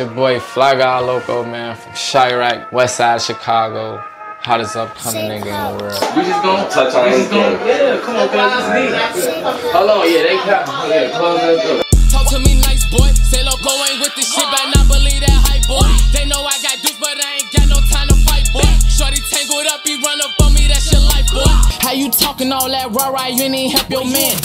It's your boy Flygod Loco, man, from Chirac, west side of Chicago. Hottest upcoming nigga in the world. We just gonna touch on it. Yeah, come on, cause it's neat. Hold on, yeah, they got yeah, close that door. Talk to me nice, boy. Say Loco ain't with this shit, but not believe that hype, boy. They know I got duped, but I ain't got no time to fight, boy. Shorty tangled up, he run up on me, that's your life, boy. How you talking all that rah-rah, you ain't help your man.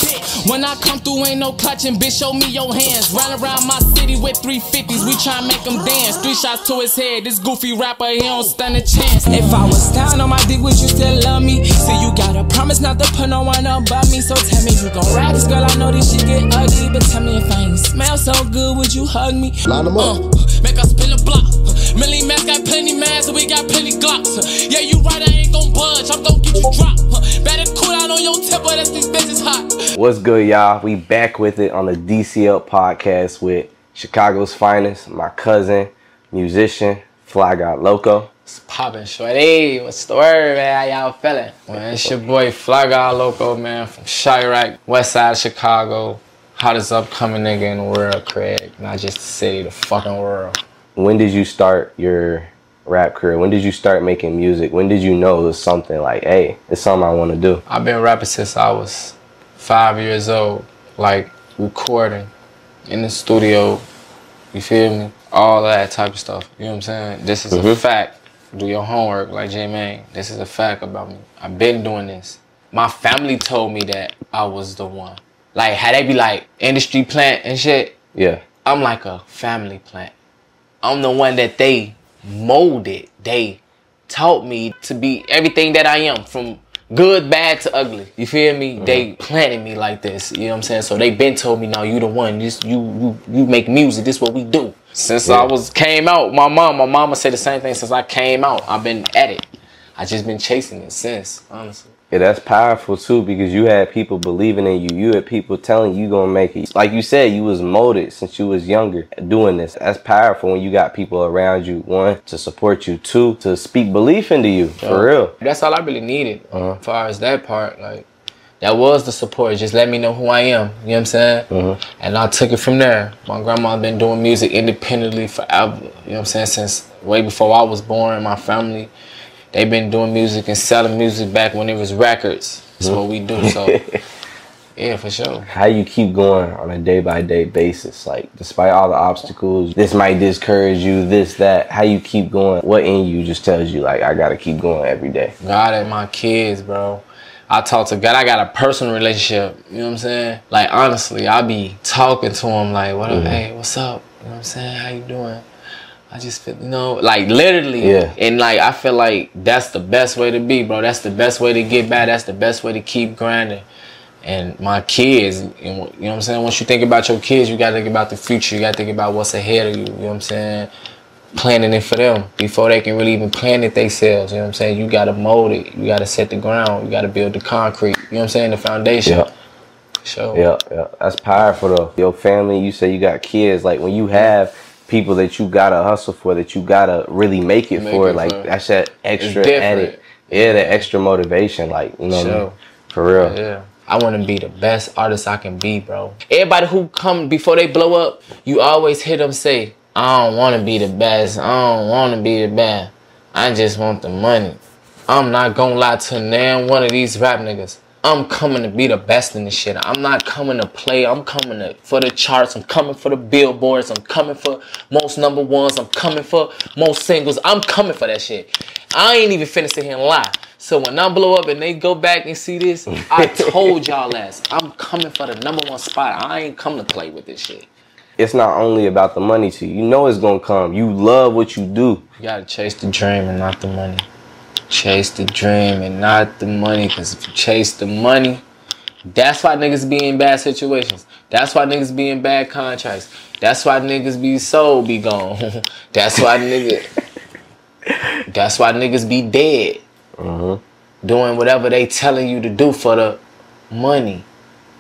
When I come through, ain't no clutching, bitch, show me your hands. Round around my city with 350s, we try and make him dance. 3 shots to his head, this goofy rapper, he don't stand a chance. If I was down on my dick, would you still love me? See, you gotta promise not to put no one above me. So tell me, you gon' ride this girl, I know this shit get ugly. But tell me if I ain't smell so good, would you hug me? Line them up. Make us spin a block. Millie Mass got plenty mass, so we got plenty glocks. Yeah, you right, I ain't gon' budge, I'm gon' get you dropped. Better cool out on your temper, that's this bitch is hot. What's good, y'all? We back with it on the DCL podcast with Chicago's finest, my cousin, musician, Flygod Loco. It's poppin', shorty. What's the word, man? How y'all feeling? Well, it's your boy Flygod Loco, man, from Chirac, west side of Chicago. Hottest upcoming nigga in the world, Craig. Not just the city, the fucking world. When did you start your rap career? When did you start making music? When did you know it was something like, hey, it's something I want to do? I've been rapping since I was 5 years old, like recording in the studio, you feel me? All that type of stuff, you know what I'm saying? This is a fact. Do your homework like J-Mang. This is a fact about me. I've been doing this. My family told me that I was the one. Like, how they be like, industry plant and shit? Yeah. I'm like a family plant. I'm the one that they molded. They taught me to be everything that I am, from good, bad to ugly. You feel me? They planted me like this. You know what I'm saying? So they been told me, no, you the one. You make music. This is what we do. Since I came out, my mama said the same thing since I came out. I've been at it. I just been chasing it since, honestly. Yeah, that's powerful too, because you had people believing in you. You had people telling you gonna make it. Like you said, you was molded since you was younger doing this. That's powerful when you got people around you, one, to support you, two, to speak belief into you, for real. That's all I really needed as far as that part. Like, that was the support. Just let me know who I am, you know what I'm saying? And I took it from there. My grandma been doing music independently forever, you know what I'm saying? Since way before I was born, my family. They've been doing music and selling music back when it was records. That's what we do, so yeah, for sure. How you keep going on a day-by-day basis, like despite all the obstacles, this might discourage you, this, that, how you keep going? What in you just tells you, like, I gotta keep going every day? God and my kids, bro. I talk to God. I got a personal relationship, you know what I'm saying? Like, honestly, I be talking to him like, what up, hey, what's up? You know what I'm saying? How you doing? I just feel, you know, like literally. Yeah. And like, I feel like that's the best way to be, bro. That's the best way to get by. That's the best way to keep grinding. And my kids, and, you know what I'm saying? Once you think about your kids, you got to think about the future. You got to think about what's ahead of you, you know what I'm saying? Planning it for them before they can really even plan it themselves, you know what I'm saying? You got to mold it. You got to set the ground. You got to build the concrete, you know what I'm saying? The foundation. Yeah. Sure. Yeah, yeah. That's powerful, though. Your family, you say you got kids. Like, when you have people that you gotta hustle for, that you gotta really make it for. Like, that's that extra edit. Yeah, that extra motivation. Like, you know what I mean? For real. Yeah. I wanna be the best artist I can be, bro. Everybody who come before they blow up, you always hear them say, I don't wanna be the best. I don't wanna be the best. I just want the money. I'm not gonna lie to none one of these rap niggas. I'm coming to be the best in this shit. I'm not coming to play. I'm coming for the charts. I'm coming for the billboards. I'm coming for most #1s. I'm coming for most singles. I'm coming for that shit. I ain't even finna sit here and lie. So when I blow up and they go back and see this, I told y'all last. I'm coming for the #1 spot. I ain't come to play with this shit. It's not only about the money to you. You know it's gonna come. You love what you do. You gotta chase the dream and not the money. Chase the dream and not the money, because if you chase the money, that's why niggas be in bad situations. That's why niggas be in bad contracts. That's why niggas be gone. That's why niggas be dead. Doing whatever they telling you to do for the money. You know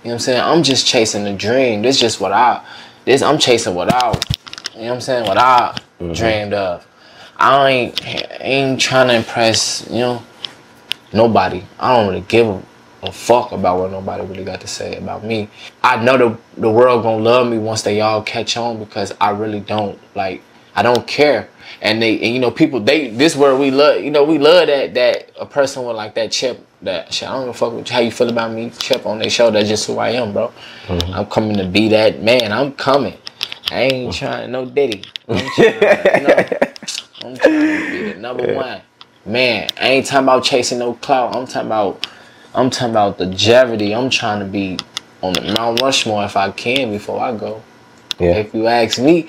what I'm saying? I'm just chasing the dream. This just what I'm chasing what I, you know what I'm saying, what I dreamed of. I ain't trying to impress, you know, nobody. I don't really give a fuck about what nobody really got to say about me. I know the world gonna love me once they all catch on, because I really don't, like, I don't care. And you know, people, this is where we love, you know, we love that a person with like that chip, that shit, I don't give a fuck with how you feel about me, chip on their shoulder. That's just who I am, bro. Mm-hmm. I'm coming to be that man. I'm coming. I ain't trying no Diddy. I'm trying to be the number one. Man, I ain't talking about chasing no clout. I'm talking about longevity. I'm trying to be on the Mount Rushmore if I can before I go. Yeah. If you ask me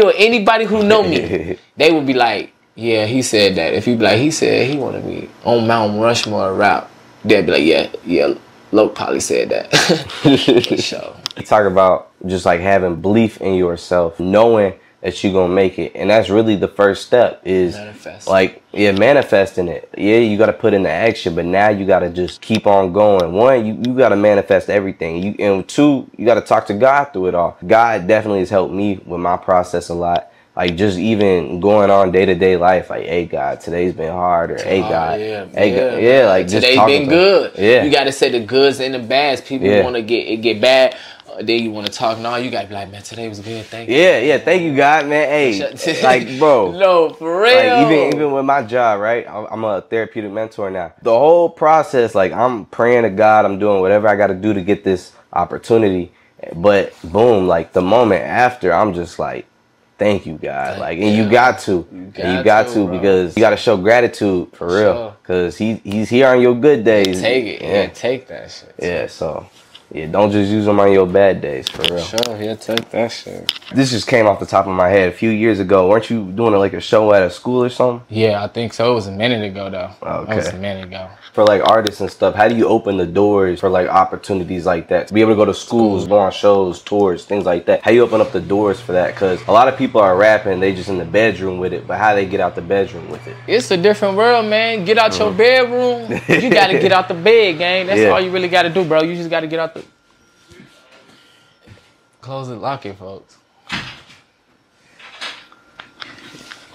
or anybody who know me, they would be like, yeah, he said that. If you be like, he said he want to be on Mount Rushmore rap, they'd be like, yeah, Loco probably said that. So talk about just like having belief in yourself, knowing that you're going to make it. And that's really the first step is manifesting it. Yeah, you got to put in the action, but now you got to just keep on going. One, you got to manifest everything. And two, you got to talk to God through it all. God definitely has helped me with my process a lot. Like just even going on day-to-day life, like, hey, God, today's been hard, or hey, God. Yeah, like just today's been good. Yeah. You got to say the goods and the bads. People want to get bad. Then you want to talk, you got to be like, man, today was good, thank you. Yeah, thank you, God, man. Hey, like, bro. No, for real. Like, even with my job, right, I'm a therapeutic mentor now. The whole process, like, I'm praying to God, I'm doing whatever I got to do to get this opportunity. But, boom, like, the moment after, I'm just like, thank you, God. Like, and you got to, because you got to show gratitude, for real. Because he's here on your good days. Take it. Yeah, take that shit. Yeah, so... yeah, don't just use them on your bad days, for real. Sure, yeah, take that shit. This just came off the top of my head a few years ago. Weren't you doing like a show at a school or something? Yeah, I think so. It was a minute ago, though. Okay. It was a minute ago. For like artists and stuff, how do you open the doors for like opportunities like that? To be able to go to schools, go on shows, tours, things like that. How you open up the doors for that? Because a lot of people are rapping, they just in the bedroom with it, but how they get out the bedroom with it? It's a different world, man. Get out your bedroom. You got to get out the bed, gang. That's all you really got to do, bro. You just got to get out the... Close it, lock it, folks.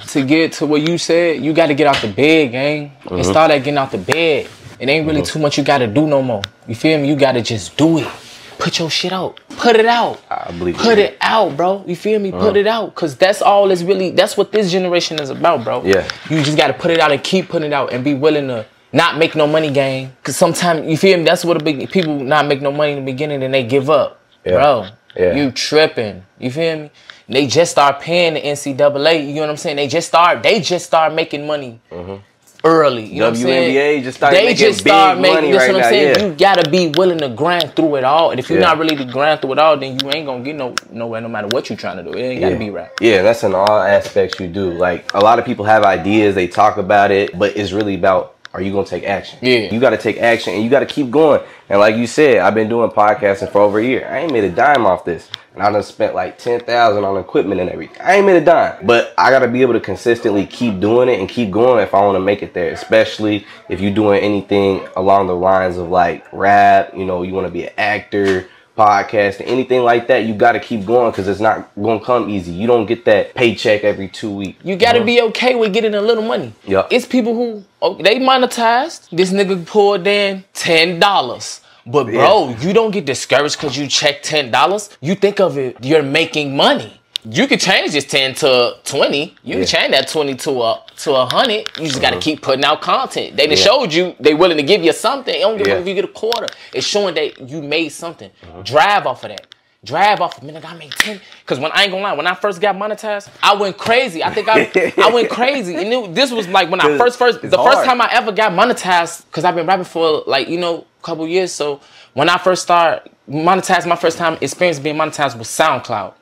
To get to what you said, you got to get out the bed, gang. Mm-hmm. And start at getting out the bed. It ain't really too much you got to do no more. You feel me? You got to just do it. Put your shit out. Put it out. I believe Put it out, bro. You feel me? Put it out. Because that's all that's what this generation is about, bro. Yeah. You just got to put it out and keep putting it out and be willing to not make no money, gang. Because sometimes, you feel me? That's what people not make no money in the beginning and they give up. Yeah. Bro. Yeah. You tripping. You feel me? They just start paying the NCAA. You know what I'm saying? They just start making money early. You know what I'm saying? WNBA just started making big money right now. What I'm saying? Yeah. You got to be willing to grind through it all. And if you're not really to grind through it all, then you ain't going to get nowhere no matter what you're trying to do. It ain't got to be right. Yeah, that's in all aspects you do. Like, a lot of people have ideas. They talk about it. But it's really about... are you going to take action? Yeah. You got to take action and you got to keep going. And like you said, I've been doing podcasting for over a year. I ain't made a dime off this. And I done spent like $10,000 on equipment and everything. I ain't made a dime. But I got to be able to consistently keep doing it and keep going if I want to make it there. Especially if you're doing anything along the lines of like rap, you know, you want to be an actor, podcast, anything like that. You got to keep going because it's not going to come easy. You don't get that paycheck every 2 weeks. You got to be okay with getting a little money. Yeah. It's people who, they monetized. This nigga poured in $10. But bro, you don't get discouraged because you check $10. You think of it, you're making money. You can change this 10 to 20. You can change that 20 to 100. You just got to keep putting out content. They showed you they willing to give you something. They don't give if you get a quarter. It's showing that you made something. Drive off of that. Drive off of, man, I made 10. Because when I ain't going to lie, when I first got monetized, I went crazy. I think I went crazy. And this was like when I first time I ever got monetized, because I've been rapping for like, a couple years. So when I first started monetized, my first time experience being monetized was SoundCloud.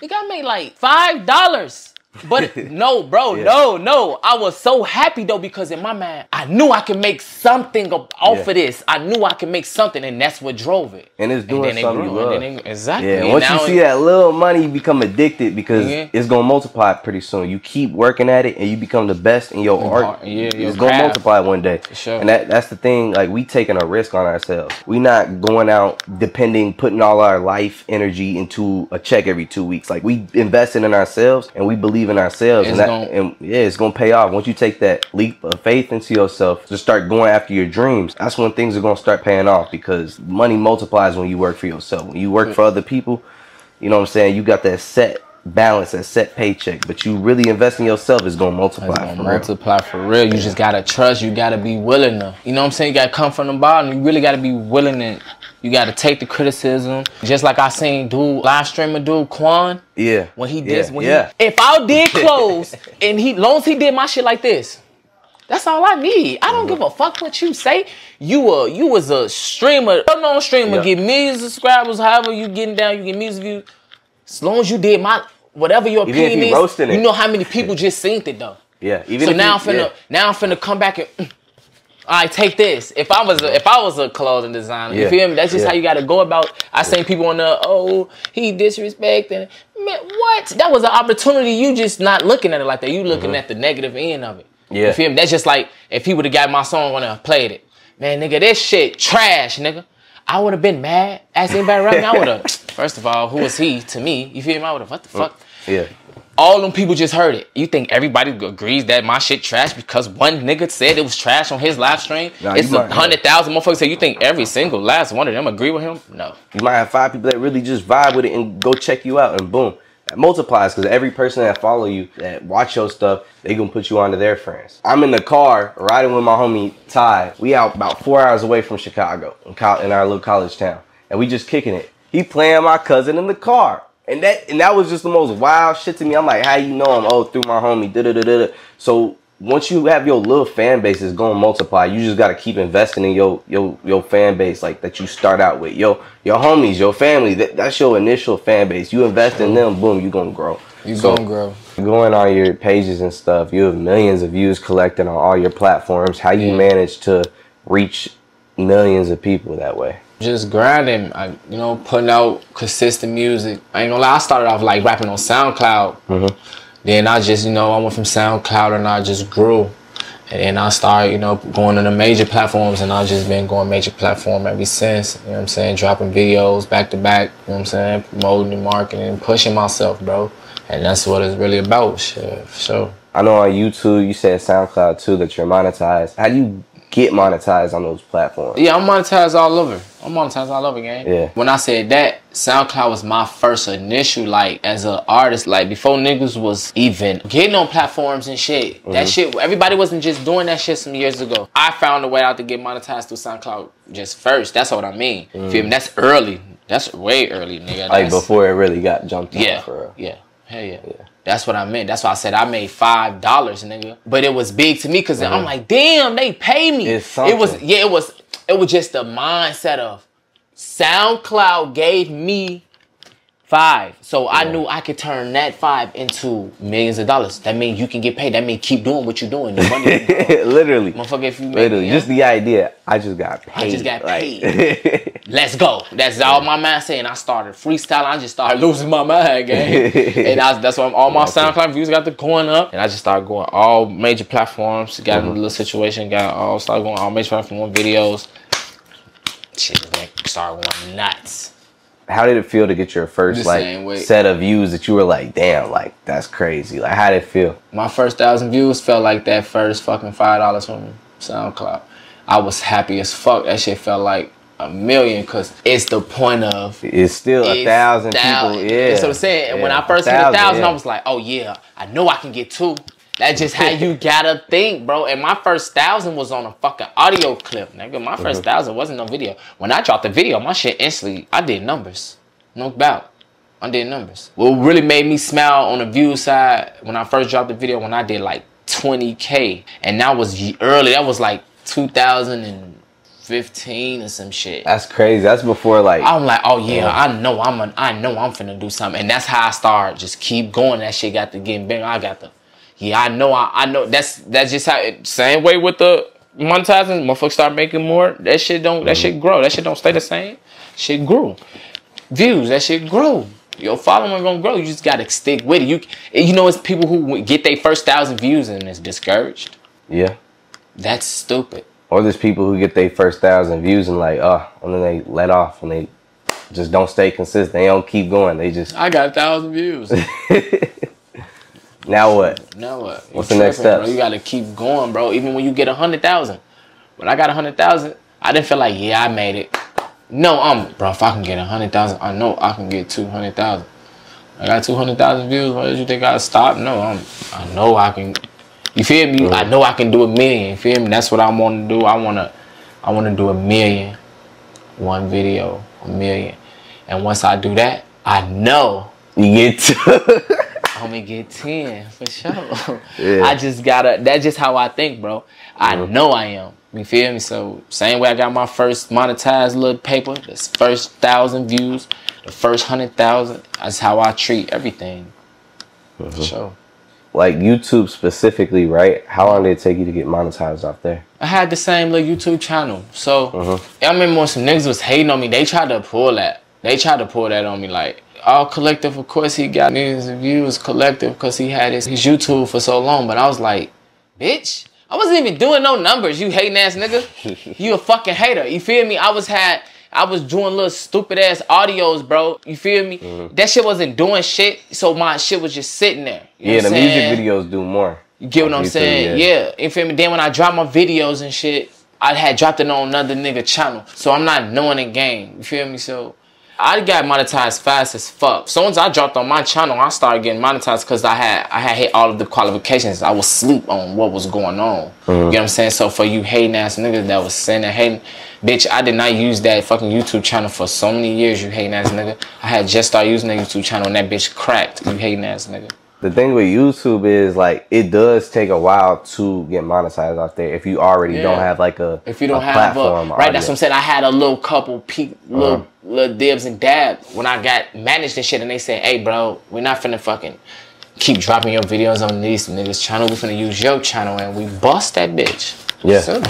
You got me like $5. But no, bro, no. I was so happy, though, because in my mind, I knew I could make something off of this. I knew I could make something, and that's what drove it. And it's doing something you love. Exactly. Yeah, and once you see that little money, you become addicted because it's going to multiply pretty soon. You keep working at it, and you become the best in your art. Yeah, it's going to multiply one day. Sure. And that's the thing. Like, we taking a risk on ourselves. We not going out depending, putting all our life energy into a check every 2 weeks. Like, we invested in ourselves, and we believe in ourselves, it's gonna pay off. Once you take that leap of faith into yourself, just start going after your dreams. That's when things are gonna start paying off, because money multiplies when you work for yourself. When you work for other people, you know what I'm saying, you got that set balance and set paycheck, but you really invest in yourself, it's gonna multiply. It's gonna multiply for real. You just gotta trust. You gotta be willing to. You know what I'm saying? You gotta come from the bottom. You really gotta be willing to. You gotta take the criticism. Just like I seen dude, live streamer dude, Quan. Yeah. When he did, if I did close and he, long as he did my shit like this, that's all I need. I don't give a fuck what you say. You was a streamer, a known streamer, get millions of subscribers. However you getting down, you get music views. As long as you did my whatever your opinion is, you know how many people just seen it though. Yeah. Even so now I'm finna come back and all right, take this. If I was a, clothing designer, you feel me? That's just how you gotta go about. I seen people on the he disrespecting. Man, what? That was an opportunity. You just not looking at it like that. You looking at the negative end of it. Yeah. You feel me? That's just like if he would have got my song when I played it. Man, nigga, this shit trash, nigga. I would have been mad. Ask anybody around me, I would have. First of all, who was he to me? You feel me? I would have, what the fuck? Yeah. All them people just heard it. You think everybody agrees that my shit trash because one nigga said it was trash on his live stream? Nah, it's 100,000 motherfuckers say, you think every single last one of them agree with him? No. You might have 5 people that really just vibe with it and go check you out and boom. That multiplies because every person that follow you, that watch your stuff, they gonna put you onto their friends. I'm in the car riding with my homie Ty. We out about 4 hours away from Chicago in our little college town, and we just kicking it. He playing My Cousin in the car, and that was just the most wild shit to me. I'm like, how you know him? Oh, through my homie. Da da da da. So once you have your little fan base, it's gonna multiply. You just gotta keep investing in your fan base, like that you start out with your homies, your family. That's your initial fan base. You invest in them, boom, you gonna grow. You gonna grow. Going on your pages and stuff, you have millions of views collected on all your platforms. How you manage to reach millions of people that way? Just grinding, you know, putting out consistent music. I ain't gonna lie, I started off like rapping on SoundCloud. Then I just, you know, I went from SoundCloud and I just grew. And then I started, you know, going to the major platforms, and I've just been going major platform ever since. You know what I'm saying? Dropping videos back to back, you know what I'm saying? Promoting and marketing, pushing myself, bro. And that's what it's really about, shit, for sure. I know on YouTube, you said SoundCloud too, that you're monetized. How do you get monetized on those platforms? Yeah, I'm monetized all over. I'm monetized all over, gang. Yeah. When I said that, SoundCloud was my first initial, like, as an artist. Like, before niggas was even getting on platforms and shit. That shit, everybody wasn't just doing that shit some years ago. I found a way out to get monetized through SoundCloud just first. That's what I mean. Feel me? That's early. That's way early, nigga. Like, before it really got jumped on for real. Yeah. Hell yeah. That's what I meant. That's why I said I made $5, nigga. But it was big to me because I'm like, damn, they pay me. It was, it was just the mindset of SoundCloud gave me $5. So I knew I could turn that $5 into millions of dollars. That means you can get paid. That means keep doing what you're doing. The money literally. Motherfucker, if you literally, just the idea, I just got paid. I just got paid. Let's go. That's all my mind saying. I started freestyling. I just started losing my mind, gang. And that's why all my SoundCloud views got the going up. And I just started going all major platforms. Got in a little situation. Started going all major platform videos. Shit, man, started going nuts. How did it feel to get your first like set of views that you were like, damn, like that's crazy? Like, how did it feel? My first 1,000 views felt like that first fucking $5 from SoundCloud. I was happy as fuck. That shit felt like a million because it's the point of it's still a 1,000 people. Yeah, that's what I'm saying. And when I first hit 1,000, I was like, oh yeah, I know I can get 2. That's just how you gotta think, bro. And my first 1,000 was on a fucking audio clip, nigga. My first 1,000 wasn't no video. When I dropped the video, my shit instantly, I did numbers. No doubt. I did numbers. What really made me smile on the view side, when I first dropped the video, when I did like 20K. And that was early. That was like 2015 or some shit. That's crazy. That's before like... I'm like, oh yeah, I know I'm finna do something. And that's how I started. Just keep going. That shit got to getting bigger. I got the... Yeah, I know. That's just how. Same way with the monetizing, motherfuckers start making more. That shit don't. That shit grow. That shit don't stay the same. Shit grew. Views. That shit grew. Your following gonna grow. You just gotta stick with it. You know, it's people who get their first 1,000 views and it's discouraged. Yeah, that's stupid. Or there's people who get their first 1,000 views and like, and then they let off and they just don't stay consistent. They don't keep going. They just. I got 1,000 views. Now what? Now what? What's the next step? You gotta keep going, bro. Even when you get 100,000. When I got 100,000, I didn't feel like, yeah, I made it. No, bro, if I can get 100,000, I know I can get 200,000. I got 200,000 views. Why did you think I stopped? No, I know I can. You feel me? I know I can do 1 million. You feel me? That's what I want to do. I want to do 1 million. One video, 1 million. And once I do that, I know you get to. I'm gonna get 10 for sure. Yeah. I just gotta. That's just how I think, bro. I know I am. You feel me? So same way I got my first monetized little paper, the first 1,000 views, the first 100,000. That's how I treat everything. Mm-hmm. For sure. Like YouTube specifically, right? How long did it take you to get monetized off there? I had the same little YouTube channel. So I remember when some niggas was hating on me, they tried to pull that. They tried to pull that on me like, all collective, of course he got millions of views collective because he had his YouTube for so long. But I was like, bitch, I wasn't even doing no numbers, you hating ass nigga. You a fucking hater. You feel me? I was doing little stupid ass audios, bro. You feel me? That shit wasn't doing shit, so my shit was just sitting there. You know what the saying? Music videos do more. You get what I'm saying? Yeah. You feel me? Then when I dropped my videos and shit, I had dropped it on another nigga channel. So I'm not knowing the game. You feel me? So I got monetized fast as fuck. So once I dropped on my channel, I started getting monetized because I had hit all of the qualifications. I was asleep on what was going on. You know what I'm saying? So for you hating ass niggas that was sending hating, bitch, I did not use that fucking YouTube channel for so many years, you hating ass nigga. I had just started using that YouTube channel and that bitch cracked, you hating ass nigga. The thing with YouTube is, like, it does take a while to get monetized out there if you already don't have, like, a platform. Right, that's what I'm saying. I had a little couple little dibs and dabs when I got managed and shit, and they said, hey, bro, we're not finna fucking keep dropping your videos on these niggas' channel. We're finna use your channel, and we bust that bitch. Yeah.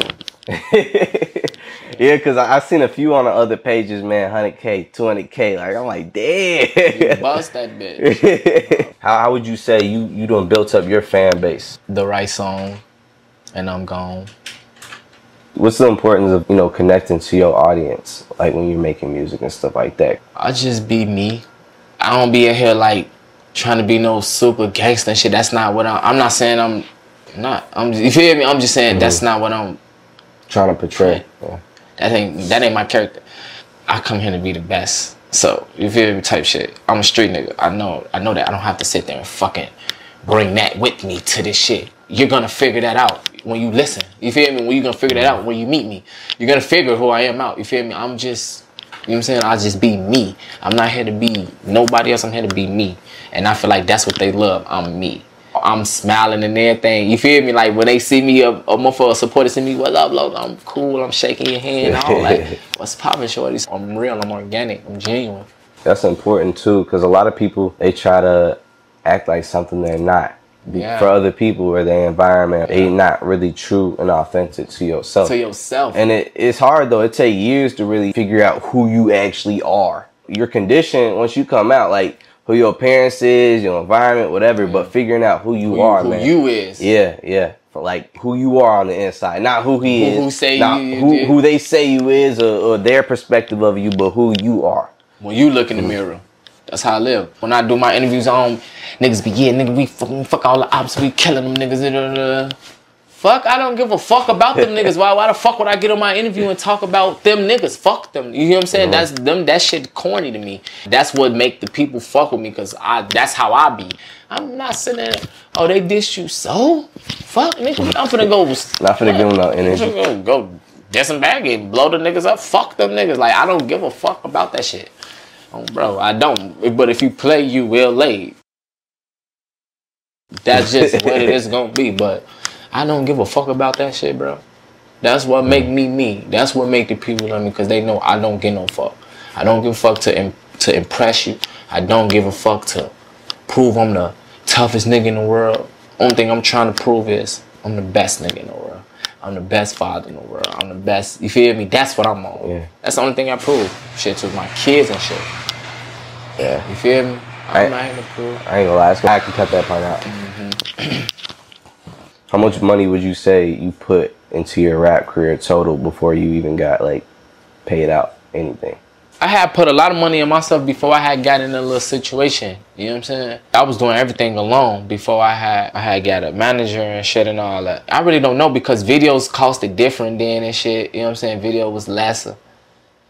Yeah, because I've seen a few on the other pages, man, 100K, 200K. Like, I'm like, damn. You bust that bitch. How would you say you done built up your fan base? The right song, and I'm gone. What's the importance of, you know, connecting to your audience, like when you're making music and stuff like that? I just be me. I don't be in here, like, trying to be no super gangster and shit. That's not what I'm not saying I'm not. You feel me? I'm just saying that's not what I'm trying to portray. Yeah. That ain't my character. I come here to be the best. So, you feel me, type shit. I'm a street nigga. I know that. I don't have to sit there and fucking bring that with me to this shit. You're gonna figure that out when you listen. You feel me? When you're gonna figure that out when you meet me. You're gonna figure who I am out. You feel me? I'm just, you know what I'm saying? I'll just be me. I'm not here to be nobody else. I'm here to be me. And I feel like that's what they love. I'm me. I'm smiling and everything. You feel me? Like when they see me, a motherfucker supporter see me, what up, Loco? I'm cool. I'm shaking your hand. I'm like, what's poppin', shorties? I'm real. I'm organic. I'm genuine. That's important too, because a lot of people, they try to act like something they're not for other people or their environment. They not really true and authentic to yourself. To yourself. And it's hard though. It takes years to really figure out who you actually are. Your condition once you come out, like, who your parents is, your environment, whatever, but figuring out who you are, man. Who you is. Yeah, yeah. For like, who you are on the inside. Not who he is. Who say not you is. Who they say you is, or their perspective of you, but who you are. When you look in the mirror. That's how I live. When I do my interviews on, niggas be, yeah, nigga, we fucking fuck all the ops, we killing them niggas. Fuck, I don't give a fuck about them niggas. Why the fuck would I get on my interview and talk about them niggas? Fuck them. You hear what I'm saying? That's them. That shit corny to me. That's what make the people fuck with me, because that's how I be. I'm not sitting there, oh, they dissed you, so? Fuck, nigga, I'm finna go. Not finna give them no energy. I'm finna go disembag it, blow the niggas up. Fuck them niggas. Like, I don't give a fuck about that shit. Oh, bro, I don't. But if you play, you will late. That's just what it is gonna be, but I don't give a fuck about that shit, bro. That's what make me me. That's what make the people love me, because they know I don't get no fuck. I don't give a fuck to impress you. I don't give a fuck to prove I'm the toughest nigga in the world. Only thing I'm trying to prove is I'm the best nigga in the world. I'm the best father in the world. I'm the best. You feel me? That's what I'm on. Yeah. That's the only thing I prove. Shit to my kids and shit. Yeah. You feel me? I'm not here to prove. I ain't gonna lie. I can cut that part out. How much money would you say you put into your rap career total before you even got, like, paid out anything? I had put a lot of money in myself before I had got in a little situation. You know what I'm saying? I was doing everything alone before I had got a manager and shit and all that. I really don't know, because videos costed different then and shit. You know what I'm saying? Video was lesser.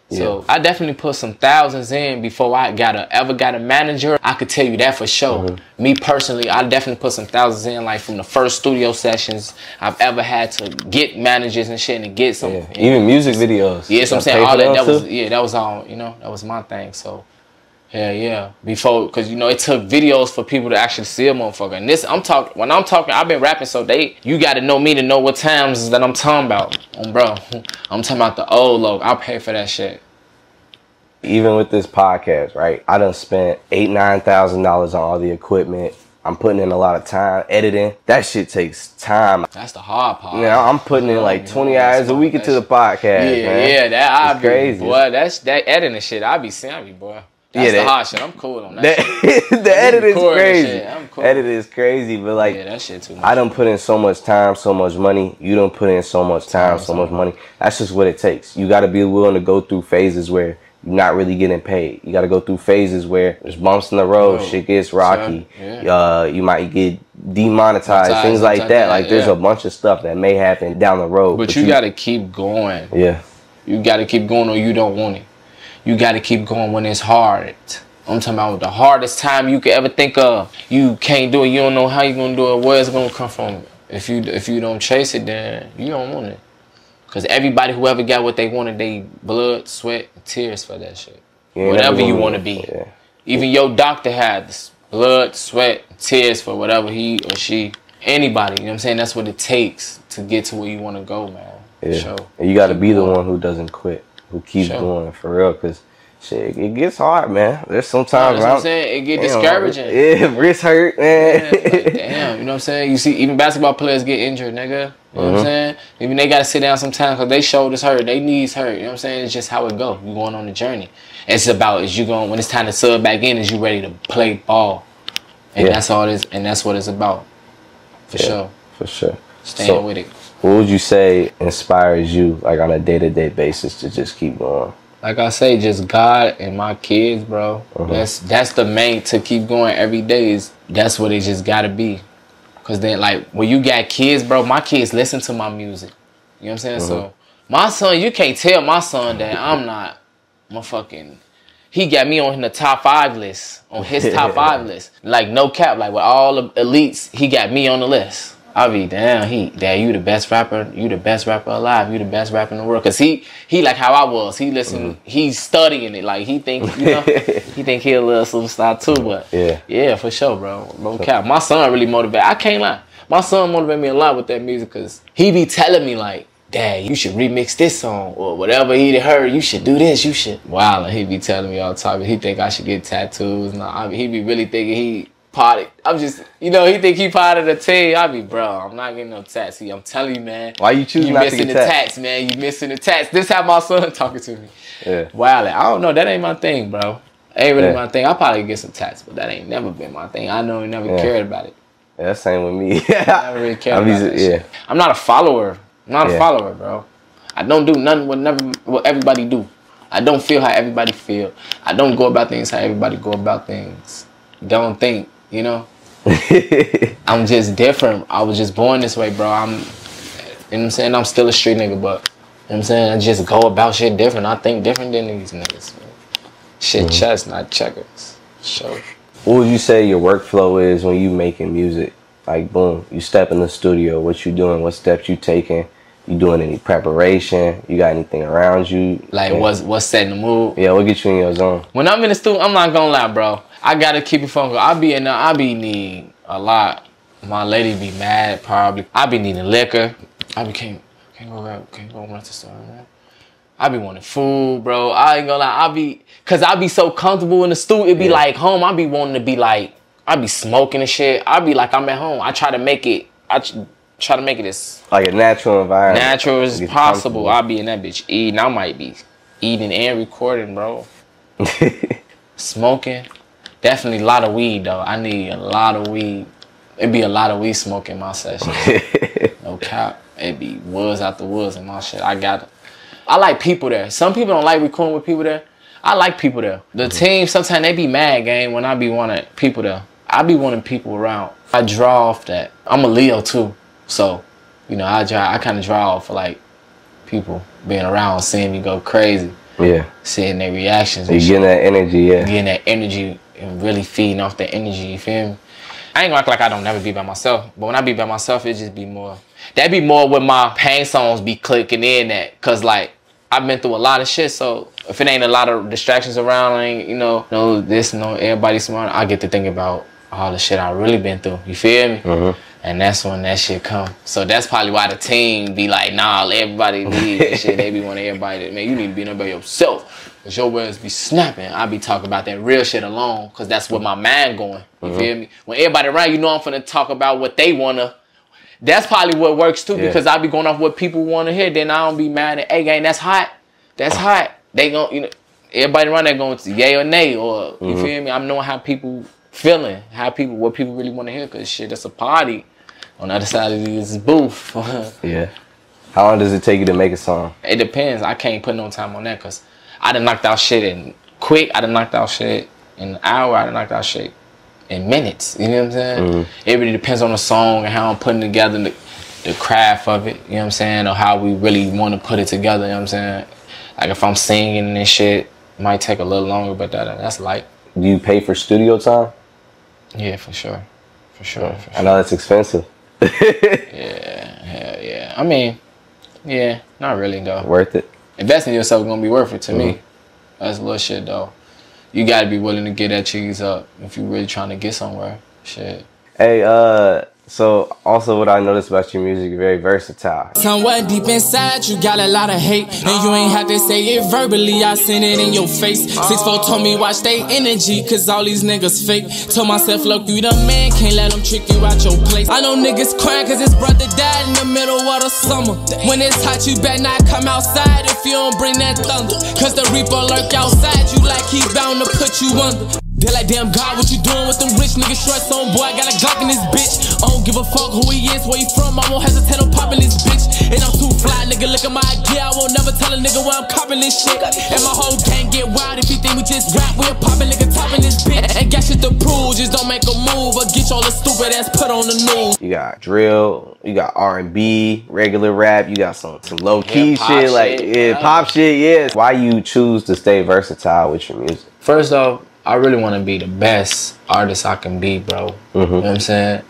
So I definitely put some thousands in before I ever got a manager. I could tell you that for sure. Me personally, I definitely put some thousands in, like from the first studio sessions I've ever had to get managers and shit and get some. Even music videos. Yeah, so I'm saying all that. That was all. You know, that was my thing. So. Yeah, yeah. Before, because, you know, it took videos for people to actually see a motherfucker. And this, when I'm talking, I've been rapping, so you got to know me to know what times that I'm talking about. And bro, I'm talking about the old Loco. I'll pay for that shit. Even with this podcast, right? I done spent $8,000, $9,000 on all the equipment. I'm putting in a lot of time editing. That shit takes time. That's the hard part. Yeah, I'm putting in like 20 hours a week into the podcast. Yeah, man. That's crazy. Boy, that editing shit, I be seeing, boy. That's the hard shit. I'm cool on that shit. The edit is crazy. I'm cool. Edit is crazy, but like, that shit too much. I done put in so much time, so much money. You done put in so much time, so much money. That's just what it takes. You got to be willing to go through phases where you're not really getting paid. You got to go through phases where there's bumps in the road, shit gets rocky. You might get demonetized, things like that. Like, there's a bunch of stuff that may happen down the road. But you got to keep going. Yeah. You got to keep going or you don't want it. You got to keep going when it's hard. I'm talking about the hardest time you could ever think of. You can't do it. You don't know how you're going to do it. Where it's going to come from. If you don't chase it, then you don't want it. Because everybody, whoever got what they wanted, they blood, sweat, tears for that shit. Whatever you want to be. Yeah. Even your doctor has blood, sweat, tears for whatever he or she, anybody. You know what I'm saying? That's what it takes to get to where you want to go, man. Yeah. Sure. And you got to be the one who doesn't quit. Who keeps going for real? Cause shit, it gets hard, man. There's sometimes I'm saying it get discouraging. Yeah, wrist hurt, man. Yeah, like, damn, you know what I'm saying? You see, even basketball players get injured, nigga. You know what I'm saying? Even they gotta sit down sometimes because they shoulders hurt, they knees hurt. You know what I'm saying? It's just how it go. You going on the journey. It's about when it's time to sub back in, is you ready to play ball? And that's all it is, and that's what it's about. For sure. For sure. Staying with it. What would you say inspires you, like, on a day-to-day basis to just keep going? Like I say, just God and my kids, bro. That's the main, to keep going every day is, that's what it just gotta be. Cause then, like, when you got kids, bro, my kids listen to my music. You know what I'm saying? So my son, you can't tell my son that I'm not motherfucking. He got me on the top 5 list, on his top 5 list. Like, no cap, like, with all the elites, he got me on the list. I'll be damn. You the best rapper. You the best rapper alive. You the best rapper in the world. Cause he like how I was. He listen. He's studying it. Like he think he a little superstar too. But yeah, for sure, bro. No cap. My son really motivated. I can't lie. My son motivated me a lot with that music. Cause he be telling me like, Dad, you should remix this song or whatever he heard. You should do this. You should. Wow. Like, he be telling me all the time. He think I should get tattoos. Nah, he be really thinking he. I'm just, you know, he think he part of the team. I be, bro, I'm not getting no tats. I'm telling you, man. Why you choosing not to get tats? You missing the tats, man. You missing the tats. This how my son talking to me. Yeah. Wow, like, I don't know. That ain't my thing, bro. That ain't really my thing. I probably get some tats, but that ain't never been my thing. I know he never cared about it. Yeah, that's same with me. I never really cared about that shit. I'm not a follower. I'm not a follower, bro. I don't do nothing what everybody do. I don't feel how everybody feel. I don't go about things how everybody go about things. Don't think. You know, I'm just different. I was just born this way, bro. You know what I'm saying? I'm still a street nigga, but, you know what I'm saying? I just go about shit different. I think different than these niggas, man. Shit chess, not checkers. Sure. What would you say your workflow is when you making music? Like, boom, you step in the studio. What you doing? What steps you taking? You doing any preparation? You got anything around you? Like, what's setting the mood? Yeah, what get you in your zone? When I'm in the studio, I'm not gonna lie, bro. I gotta keep it funky. I be needing a lot. My lady be mad probably. I be needing liquor. I can't go run to the store, man. I be wanting food, bro. I ain't gonna lie. Cause I be so comfortable in the studio. It be like home. I be wanting to be like, I be smoking and shit. I be like, I'm at home. I try to make it. I try to make it as like a natural environment, natural as possible. I be in that bitch eating. I might be eating and recording, bro. Smoking. Definitely a lot of weed, though. I need a lot of weed. It'd be a lot of weed smoke in my session. No cap. It'd be woods after woods in my shit. I like people there. Some people don't like recording with people there. I like people there. The team, sometimes they be mad, gang, when I be wanting people there. I be wanting people around. I draw off that. I'm a Leo, too. So, you know, I kind of draw off for, like, people being around, seeing me go crazy. Yeah. Seeing their reactions. You're getting that energy, yeah. Getting that energy and really feeding off that energy, you feel me? I ain't gonna act like I don't never be by myself, but when I be by myself, it just be more. That be more where my pain songs be clicking in at, cause like I've been through a lot of shit, so if it ain't a lot of distractions around, like, you know, no this, no everybody smart, I get to think about all the shit I really been through. You feel me? Mm-hmm. And that's when that shit come. So that's probably why the team be like, nah, everybody leave and shit. They be wanting everybody to, man, you need to be in by yourself. Cause your words be snapping. I be talking about that real shit alone, cause that's where my mind going. You feel me? When everybody around, you know I'm finna talk about what they wanna. That's probably what works too, because I be going off what people wanna hear. Then I don't be mad at, hey gang, that's hot. That's hot. They gon', you know, everybody around there going to yay or nay, or you feel me? I'm knowing how people feeling, how people, what people really wanna hear, cause shit, that's a party. On the other side of this booth. Yeah. How long does it take you to make a song? It depends. I can't put no time on that because I done knocked out shit in quick. I done knocked out shit in an hour. I done knocked out shit in minutes. You know what I'm saying? It really depends on the song and how I'm putting together the craft of it. You know what I'm saying? Or how we really want to put it together. You know what I'm saying? Like if I'm singing and shit, it might take a little longer, but that's light. Do you pay for studio time? Yeah, for sure. For sure. Yeah. For sure. I know that's expensive. Yeah, hell yeah. I mean, yeah, not really though. Worth it. Investing in yourself is gonna be worth it to me. That's a little shit though. You gotta be willing to get that cheese up if you're really trying to get somewhere. Shit. Hey, so also what I noticed about your music, you're very versatile. Somewhere deep inside you got a lot of hate, and you ain't have to say it verbally, I seen it in your face. 6'4" told me watch they energy, cause all these niggas fake. Told myself, look, you the man, can't let them trick you out your place. I know niggas crying cause his brother died in the middle of the summer. When it's hot you better not come outside if you don't bring that thunder, cause the reaper lurk outside you like he bound to put you under. They're like, damn God, what you doing with them rich niggas shorts on? Boy, I got a Glock in this bitch. I don't give a fuck who he is, where he from. I won't hesitate on popping this bitch. And I'm too fly, nigga, look at my idea. I won't never tell a nigga where I'm copping this shit. And my whole gang get wild if you think we just rap. We're popping, nigga, topping this bitch. And got shit to prove, just don't make a move or get y'all the stupid ass put on the news. You got drill, you got R&B, regular rap, you got some low-key shit, like pop shit, yeah. Why you choose to stay versatile with your music? First off, I really want to be the best artist I can be, bro. You know what I'm saying?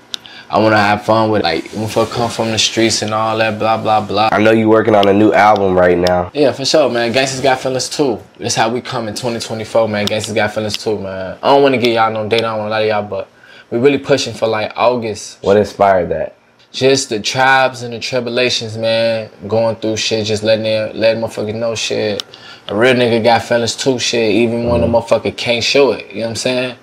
I want to have fun with, like, if I come from the streets and all that, blah, blah, blah. I know you're working on a new album right now. Yeah, for sure, man. Gangsta's Got Feelings too. That's how we come in 2024, man. Gangsta's Got Feelings too, man. I don't want to give y'all no date. I don't want to lie to y'all, but we're really pushing for, like, August. What inspired that? Just the tribes and the tribulations, man. Going through shit, just letting motherfuckers know shit. A real nigga got feelings too, shit. Even when the motherfucker can't show it, you know what I'm saying?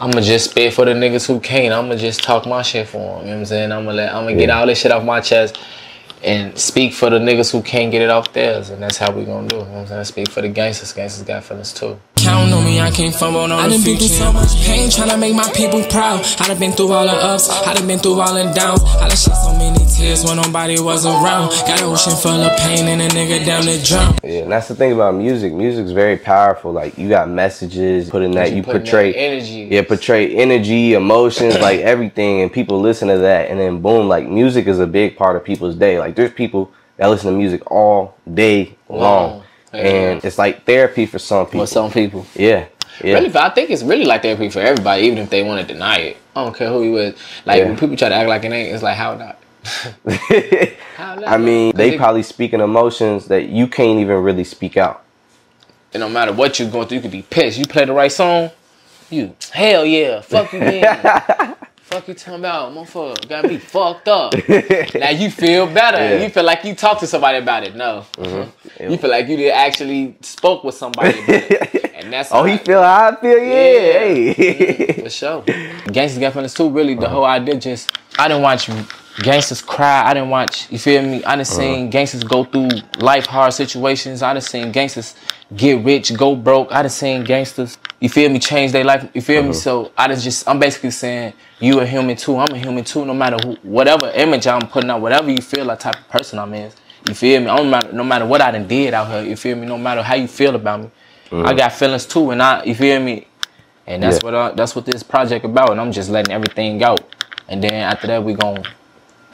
I'ma just spit for the niggas who can't. I'ma just talk my shit for them, you know what I'm saying? I'ma get all this shit off my chest and speak for the niggas who can't get it off theirs, and that's how we gonna do it, you know what I'm saying? Speak for the gangsters. Gangsters got feelings too. Count on me, I can't fumble no future. I done been through so much pain, tryna make my people proud. I done been through all the ups, I done been through all the downs. I done shed so many tears when nobody was around. Got an ocean full of pain and a nigga down to drown. Yeah, and that's the thing about music. Music's very powerful. Like, you got messages, putting that, you portray energy. Yeah, portray energy, emotions, like everything, and people listen to that, and then boom, like, music is a big part of people's day. Like, there's people that listen to music all day long. Wow. And it's like therapy for some people. For some people. Yeah. Yeah. Really, I think it's really like therapy for everybody, even if they want to deny it. I don't care who you is. Like, when people try to act like it ain't, it's like, how not? How not? I mean, they probably speaking emotions that you can't even really speak out. And no matter what you're going through, you could be pissed. You play the right song, you, hell yeah, fuck you then. Fuck you talking about, motherfucker, gotta be fucked up. Now you feel better. Yeah. You feel like you talked to somebody about it. No. You feel like you did actually spoke with somebody about it. And that's oh, he feel how I feel? Yeah. Hey. For sure. Gangsta's Got Feelings too, really, the whole idea just, I didn't watch gangsters cry. I didn't watch, you feel me? I done seen gangsters go through life hard situations. I done seen gangsters get rich, go broke. I done seen gangsters, you feel me, change their life. You feel me? So I'm basically saying you a human too. I'm a human too. No matter who, whatever image I'm putting out, whatever you feel like type of person I'm in. You feel me? No matter what I done did out here. You feel me? No matter how you feel about me, I got feelings too. And you feel me? And that's what this project about. And I'm just letting everything out. And then after that, we gonna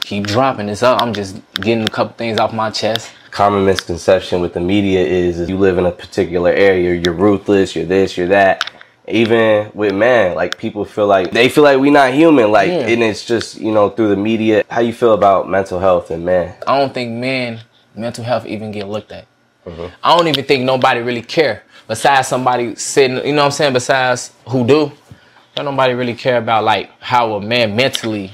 keep dropping this up. I'm just getting a couple things off my chest. common misconception with the media is you live in a particular area, you're ruthless, you're this, you're that. Even with man, like people feel like we're not human, like, yeah. And it's just, you know, through the media. How you feel about mental health and men? I don't think men mental health even get looked at. Mm-hmm. I don't even think nobody really care besides somebody sitting, you know what I'm saying, besides who do. Don't nobody really care about like how a man mentally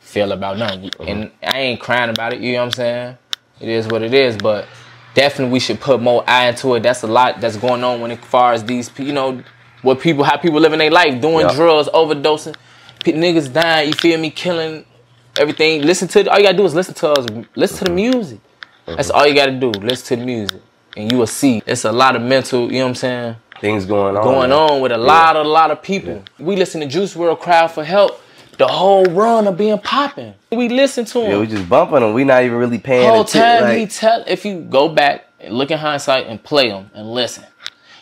feel about nothing. Mm-hmm. And I ain't crying about it, you know what I'm saying? It is what it is, but definitely we should put more eye into it. That's a lot that's going on when it far as these, you know, what people, how people living their life, doing drugs, overdosing, niggas dying, you feel me, killing everything. Listen to, all you gotta do is listen to us, listen to the music. That's all you gotta do, listen to the music. And you will see, it's a lot of mental, you know what I'm saying? Things going on. Going on with a lot of people. Yeah. We listen to Juice WRLD cry for help. The whole run of being popping. We listen to him. Yeah, we just bumping him. We not even really paying attention. Whole time like... if you go back and look in hindsight and play him and listen.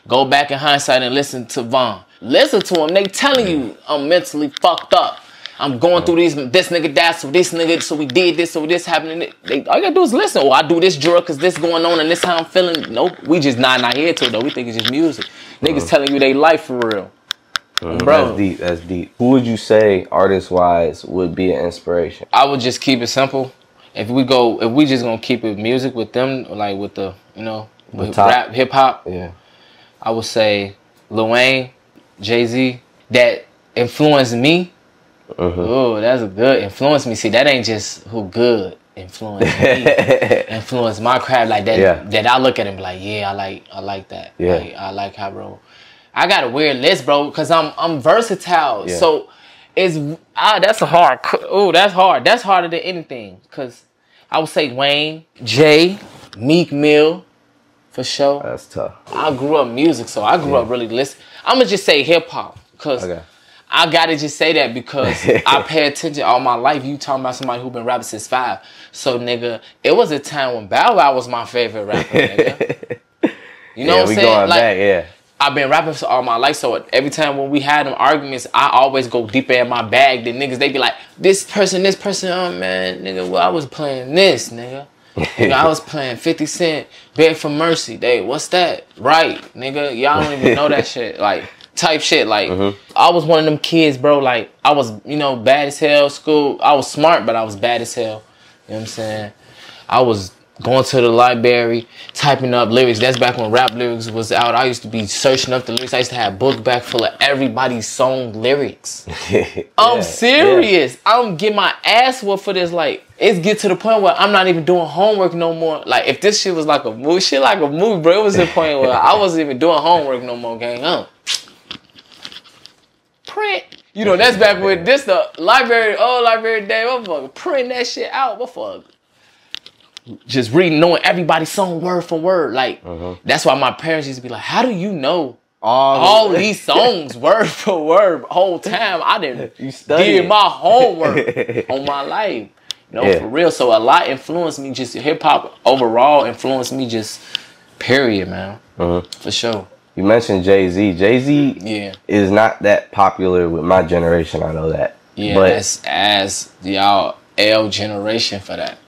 Go back in hindsight and listen to Von. Listen to him. They telling you I'm mentally fucked up. I'm going through these, this nigga died, so this nigga, so we did this, so this happened. They, all you gotta do is listen. Oh, I do this drill because this going on and this how I'm feeling. Nope, we just not here to it though. We think it's just music. Niggas telling you they life for real. Bro, that's deep, that's deep. Who would you say, artist-wise, would be an inspiration? I would just keep it simple. If we go, if we just gonna keep it music with them, like with the, you know, with rap, hip-hop, yeah. I would say Lil Wayne, Jay-Z, that influenced me. Oh, that's a good influence me. See, that ain't just who good influenced me. Influenced my craft like that. Yeah. That I look at him like, yeah, I like that. Yeah, like, I like how, bro. I got a weird list, bro, because I'm versatile. Yeah. So it's that's a hard. Oh, that's hard. That's harder than anything. Cause I would say Wayne, Jay, Meek Mill, for sure. That's tough. I grew up music, so I grew up really listening. I'ma just say hip hop, cause I gotta just say that because I pay attention all my life. You talking about somebody who been rapping since 5. So nigga, it was a time when Bow Wow was my favorite rapper, nigga. You know what I'm saying? Going like, back, I've been rapping for all my life, so every time when we had them arguments, I always go deeper in my bag than niggas. They be like, this person, oh man, nigga, well, I was playing this, nigga. Nigga, I was playing 50 Cent, Beg for Mercy. They, what's that? Right, nigga, y'all don't even know that shit, like, type shit, like, I was one of them kids, bro, like, I was, you know, bad as hell, school, I was smart, but I was bad as hell, you know what I'm saying? I was... going to the library, typing up lyrics. That's back when rap lyrics was out. I used to be searching up the lyrics. I used to have a book bag full of everybody's song lyrics. I'm serious. I'm getting my ass whooped for this. Like, it's get to the point where I'm not even doing homework no more. Like, if this shit was like a movie, shit like a movie, bro, it was the point where I wasn't even doing homework no more, gang. Print. You know, that's back when this the library, old library day, motherfucker. Print that shit out, motherfucker. Just reading, knowing everybody's song word for word. Like, that's why my parents used to be like, how do you know all these songs word for word whole time? I did my homework on my life. No, for real. So a lot influenced me, just hip-hop overall influenced me just period, man. For sure. You mentioned Jay-Z. Jay-Z is not that popular with my generation, I know that. Yeah, but that's as y'all L generation for that.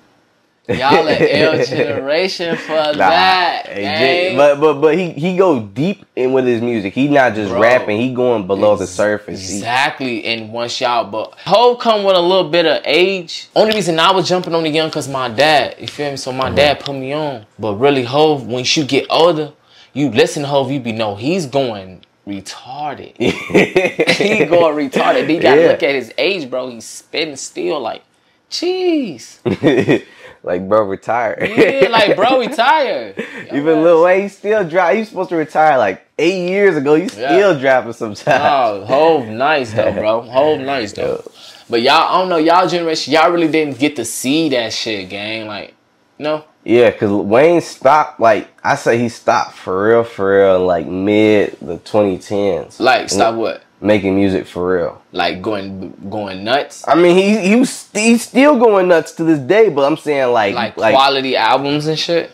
Y'all an L generation for that. Hey, but he go deep in with his music. He not just rapping. He going below the surface. Exactly. And once y'all, but Ho come with a little bit of age. Only reason I was jumping on the young because my dad. You feel me? So my dad put me on. But really, Ho, when you get older, you listen to Ho, you be know he's going retarded. He going retarded. He got to look at his age, bro. He's spitting still like, jeez. Like, bro, retire. Yeah, like, bro, retire. Even Lil Wayne still drop. He was supposed to retire like 8 years ago. He's still dropping sometimes. Oh, Hove nice, though, bro. Hove nice, though. But y'all, I don't know, y'all generation, y'all really didn't get to see that shit, gang. Like, no? Yeah, because Wayne stopped, like, I say he stopped for real, like, mid the 2010s. Like, stop what? Making music for real, like going nuts. I mean, he's still going nuts to this day, but I'm saying like quality albums and shit,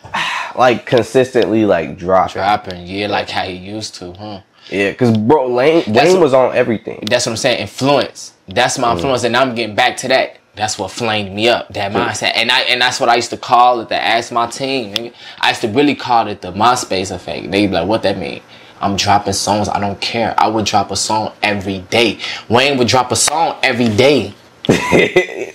like consistently like dropping. Yeah, like how he used to, huh? Yeah, cause bro, Wayne was on everything. That's what I'm saying. Influence. That's my influence, and I'm getting back to that. That's what flamed me up, that mindset. And that's what I used to call it, to ask my team. I used to really call it the MySpace effect. They'd be like, what that mean? I'm dropping songs, I don't care. I would drop a song every day. Wayne would drop a song every day.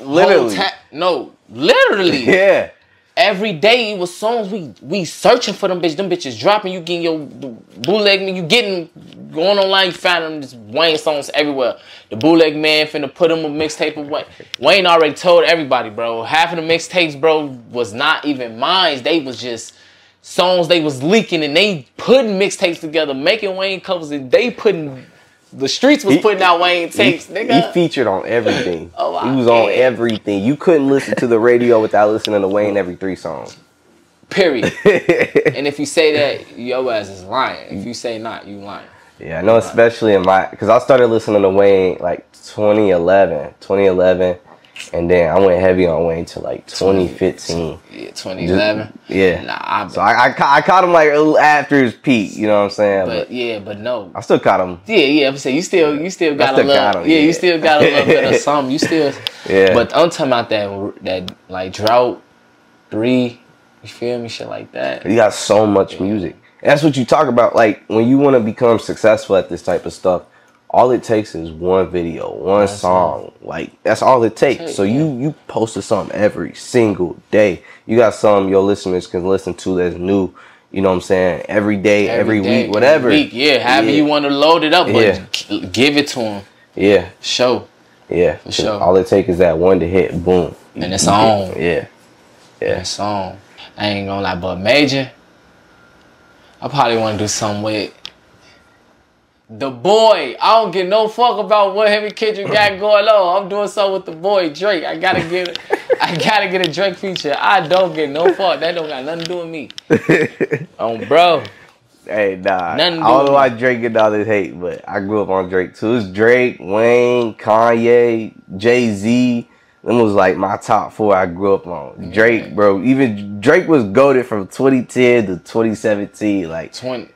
Literally. No, literally. Yeah. Every day it was songs we searching for them bitches. Them bitches dropping, you getting your bootleg man, you getting going online, you find them just Wayne songs everywhere. The bootleg man finna put them a mixtape away. Wayne already told everybody, bro. Half of the mixtapes, bro, was not even mine. They was just songs they was leaking and they putting mixtapes together, making Wayne covers, and they putting the streets was putting out Wayne tapes, nigga. He featured on everything. He was on everything. You couldn't listen to the radio without listening to Wayne every 3 songs. Period. And if you say that, your ass is lying. If you say not, you lying. Yeah, I know, especially in my... Because I started listening to Wayne like 2011. And then I went heavy on Wayne to like 2015. Yeah, 2011? Yeah. Nah, I caught him like after his peak, you know what I'm saying? But yeah, but no. I still caught him. Yeah, yeah. I'm saying you still got a little. Yeah, you still got a little bit of something. You still. Yeah. But I'm talking about that like drought 3, you feel me? Shit like that. You got so much music. That's what you talk about. Like when you want to become successful at this type of stuff, all it takes is one video, one song. Like, that's all it takes. So you posted something every single day. You got something your listeners can listen to that's new. You know what I'm saying? Every day, every week, whatever. Every week, yeah. However you want to load it up, but give it to them. Yeah. Show. Yeah. For sure. All it takes is that one to hit. Boom. And it's on. Yeah. Yeah. It's on. I ain't gonna lie, but Major, I probably want to do something with The Boy. I don't give no fuck about what Henry Kendrick got going on. I'm doing something with The Boy, Drake. I gotta get a Drake feature. I don't get no fuck. That don't got nothing to do with me. Bro. Hey, nah. Nothing. I don't know why Drake get all this hate, but I grew up on Drake too. It's Drake, Wayne, Kanye, Jay-Z. Them was like my top 4 I grew up on. Drake, bro. Even Drake was goated from 2010 to 2017. Like 20.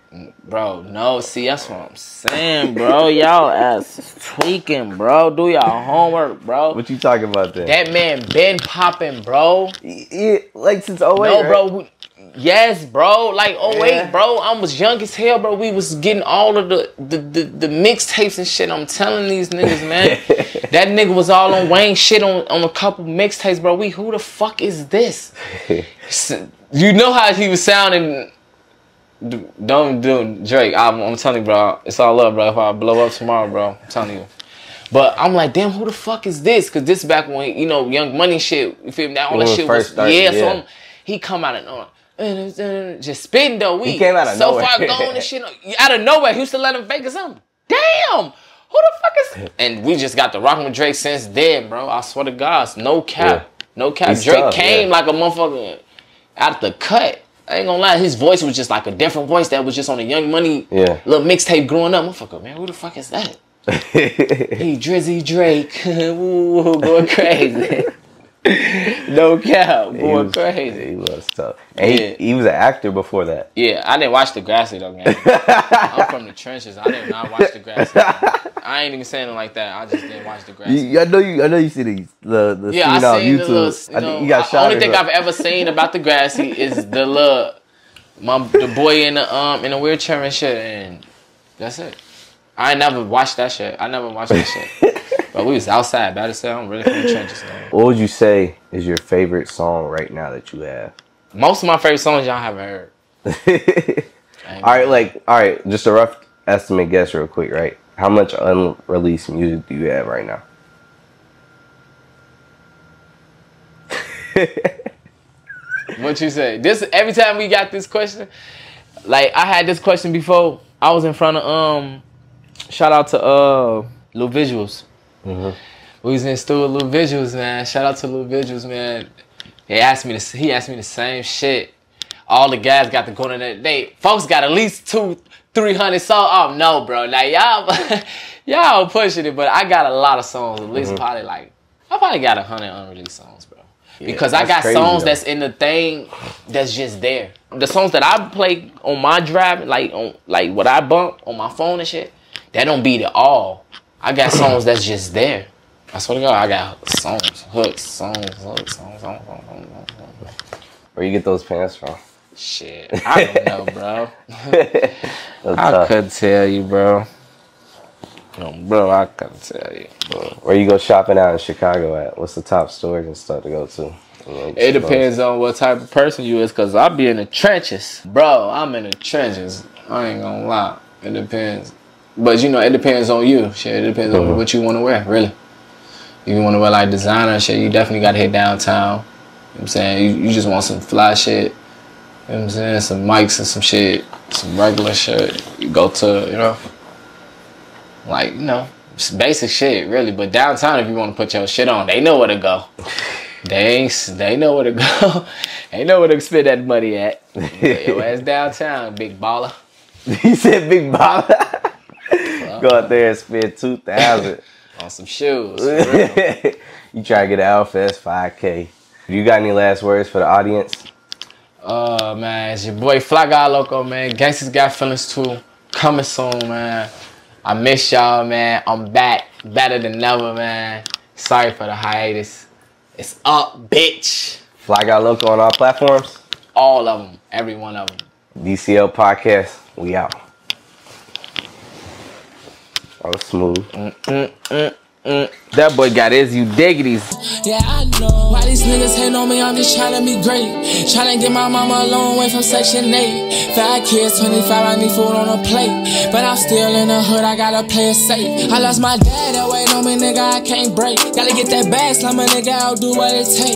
Bro, no, see, that's what I'm saying, bro. Y'all ass tweaking, bro. Do y'all homework, bro. What you talking about then? That man been popping, bro. Yeah, like since 08, no, right? Bro. Yes, bro. Like 08, bro. I was young as hell, bro. We was getting all of the mixtapes and shit. I'm telling these niggas, man. That nigga was all on Wayne shit on a couple mixtapes, bro. We, who the fuck is this? You know how he was sounding... Don't do Drake. I'm telling you, bro. It's all up, bro. If I blow up tomorrow, bro, I'm telling you. But I'm like, damn, who the fuck is this? Because this back when, you know, Young Money shit, you feel me? That all that shit was started, yeah. So he come out of nowhere, just spitting though. He came out of nowhere. So far gone and shit out of nowhere. Houston let him Vegas. I'm damn. Who the fuck is? And we just got to rocking with Drake since then, bro. I swear to God, no cap, no cap. He's Drake tough, came like a motherfucker out the cut. I ain't gonna lie, his voice was just like a different voice that was just on a Young Money little mixtape growing up. Motherfucker, man, who the fuck is that? He Drizzy Drake. Ooh, going crazy. No cow, going crazy. He was tough. And he was an actor before that. Yeah, I didn't watch Degrassi though, man. I'm from the trenches. I did not watch Degrassi. I ain't even saying it like that. I just didn't watch Degrassi. I know you see the yeah, scene on YouTube. The only thing I've ever seen about Degrassi is the boy in a wheelchair and shit, and that's it. I never watched that shit. But we was outside, about to say, I'm really from the trenches, man. What would you say is your favorite song right now that you have? Most of my favorite songs y'all haven't heard. All right, just a rough estimate guess real quick, right? How much unreleased music do you have right now? What you say? This every time we got this question, like I had this question before. I was in front of shout out to Little Visuals. Mm-hmm. We was in the studio with Little Visuals, man. Shout out to Little Visuals, man. He asked me the same shit. All the guys got to go to that day. Folks got at least 200-300 songs. Oh no, bro. Like y'all pushing it, but I got a lot of songs. At least probably like I probably got 100 unreleased songs, bro. Yeah, because I got songs that's in the thing that's just there. The songs that I play on my drive, like what I bump on my phone and shit, that don't beat it all. I got songs that's just there. I swear to God, I got songs, hooks. Where you get those pants from? Shit, I don't know, bro. I couldn't tell you, bro. No, bro, I couldn't tell you. Where you go shopping out in Chicago at? What's the top stores and stuff to go to? It depends on what type of person you is, because I be in the trenches. Bro, I'm in the trenches. I ain't gonna lie. It depends. But, you know, it depends on you. Shit, it depends on what you want to wear, really. If you want to wear, like, designer shit, you definitely got to hit downtown. You know what I'm saying? You just want some fly shit. You know what I'm saying? Some mics and some shit. Some regular shit. You go to, you know, like, you know, basic shit, really. But downtown, if you want to put your shit on, they know where to go. They know where to go. They know where to spend that money at. Yo ass downtown, big baller. He said big baller? Go out there and spend $2,000 on some shoes. You try to get an outfit, that's $5K. You got any last words for the audience? Man, it's your boy Flygod Loco, man. Gangsters Got Feelings Too. Coming soon, man. I miss y'all, man. I'm back, better than ever, man. Sorry for the hiatus. It's up, bitch. Flygod Loco on all platforms. All of them, every one of them. DCL Podcast, we out. Oh, smooth. That boy got his udiggities. Yeah, I know. Why these niggas hating on me? I'm just trying to be great. Trying to get my mama a long way from Section 8. 5 kids, 25, I need food on a plate. But I'm still in the hood, I gotta play it safe. I lost my dad, that way on me, nigga, I can't break. Gotta get that bag, slam a nigga, I'll do what it takes.